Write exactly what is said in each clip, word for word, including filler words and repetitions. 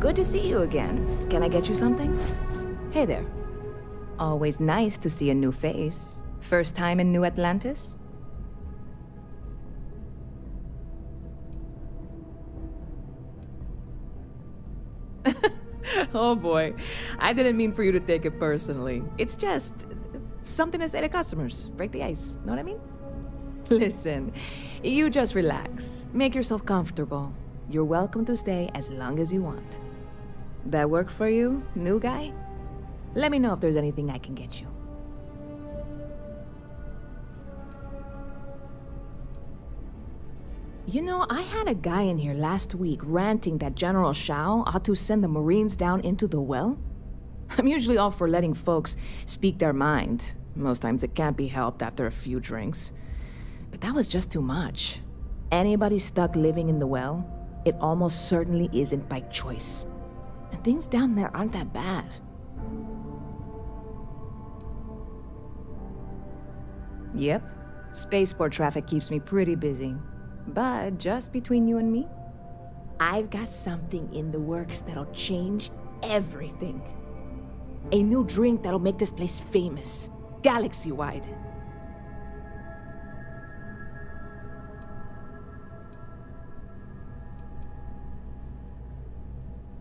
Good to see you again. Can I get you something? Hey there. Always nice to see a new face. First time in New Atlantis? Oh boy, I didn't mean for you to take it personally. It's just something to say to customers. Break the ice, know what I mean? Listen, you just relax. Make yourself comfortable. You're welcome to stay as long as you want. That work for you, new guy? Let me know if there's anything I can get you. You know, I had a guy in here last week ranting that General Shao ought to send the Marines down into the well. I'm usually all for letting folks speak their mind. Most times it can't be helped after a few drinks. But that was just too much. Anybody stuck living in the well, it almost certainly isn't by choice. And things down there aren't that bad. Yep. Spaceport traffic keeps me pretty busy. But just between you and me, I've got something in the works that'll change everything. A new drink that'll make this place famous, galaxy-wide.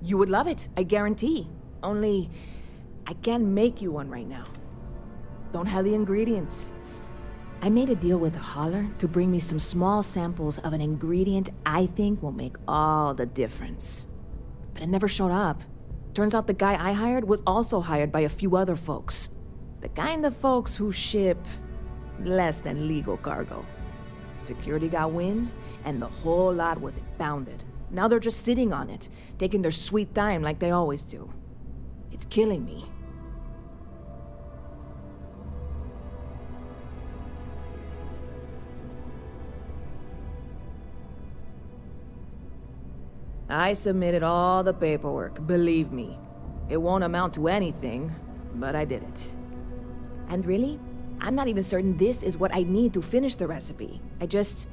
You would love it, I guarantee. Only, I can't make you one right now. Don't have the ingredients. I made a deal with a hauler to bring me some small samples of an ingredient I think will make all the difference. But it never showed up. Turns out the guy I hired was also hired by a few other folks. The kind of folks who ship less than legal cargo. Security got wind, and the whole lot was impounded. Now they're just sitting on it, taking their sweet time like they always do. It's killing me. I submitted all the paperwork, believe me. It won't amount to anything, but I did it. And really, I'm not even certain this is what I need to finish the recipe. I just...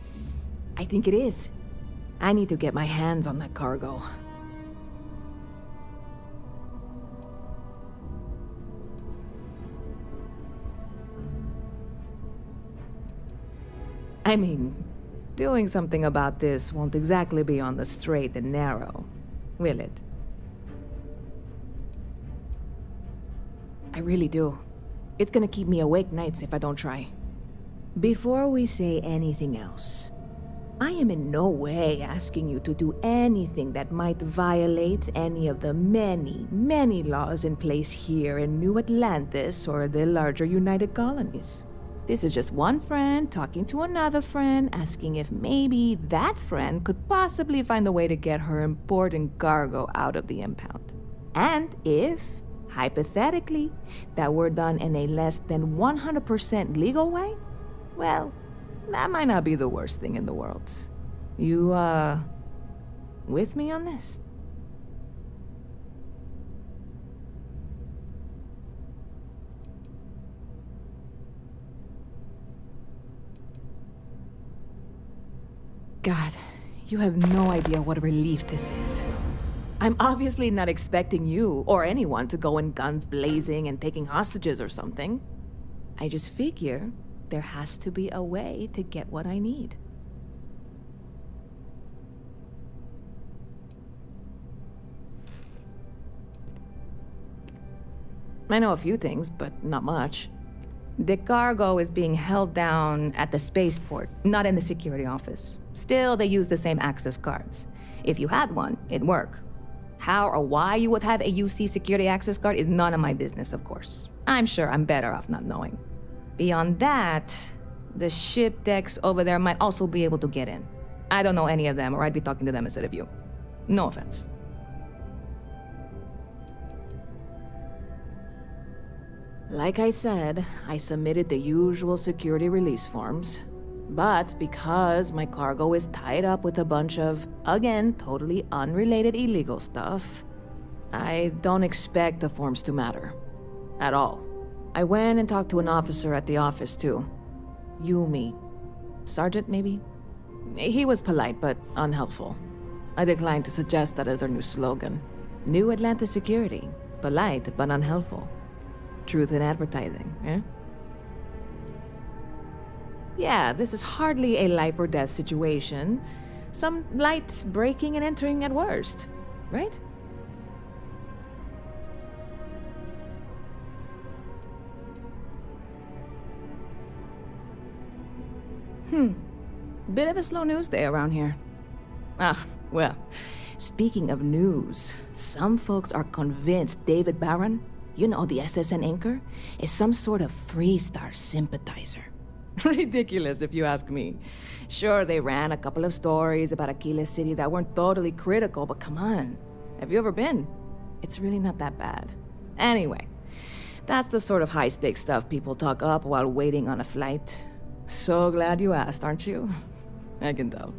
I think it is. I need to get my hands on that cargo. I mean... doing something about this won't exactly be on the straight and narrow, will it? I really do. It's gonna keep me awake nights if I don't try. Before we say anything else, I am in no way asking you to do anything that might violate any of the many, many laws in place here in New Atlantis or the larger United Colonies. This is just one friend talking to another friend, asking if maybe that friend could possibly find a way to get her important cargo out of the impound. And if, hypothetically, that were done in a less than one hundred percent legal way, well, that might not be the worst thing in the world. You, uh, with me on this? God, you have no idea what a relief this is. I'm obviously not expecting you or anyone to go in guns blazing and taking hostages or something. I just figure there has to be a way to get what I need. I know a few things, but not much. The cargo is being held down at the spaceport, not in the security office. Still, they use the same access cards. If you had one, it'd work. How or why you would have a U C security access card is none of my business, of course. I'm sure I'm better off not knowing. Beyond that, the ship decks over there might also be able to get in. I don't know any of them, or I'd be talking to them instead of you. No offense. Like I said, I submitted the usual security release forms, but because my cargo is tied up with a bunch of, again, totally unrelated illegal stuff, I don't expect the forms to matter. At all. I went and talked to an officer at the office, too. Yumi. Sergeant, maybe? He was polite, but unhelpful. I declined to suggest that as their new slogan. New Atlantis security. Polite, but unhelpful. Truth in advertising, eh? Yeah, this is hardly a life or death situation. Some light breaking and entering at worst, right? Hmm. Bit of a slow news day around here. Ah, well. Speaking of news, some folks are convinced David Barron, you know, the S S N anchor, is some sort of Freestar sympathizer. Ridiculous, if you ask me. Sure, they ran a couple of stories about Aquila City that weren't totally critical, but come on. Have you ever been? It's really not that bad. Anyway, that's the sort of high-stakes stuff people talk up while waiting on a flight. So glad you asked, aren't you? I can tell.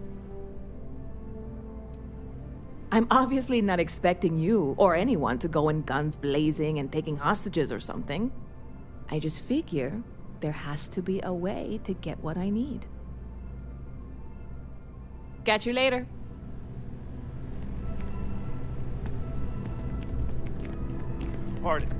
I'm obviously not expecting you or anyone to go in guns blazing and taking hostages or something. I just figure there has to be a way to get what I need. Catch you later. Pardon.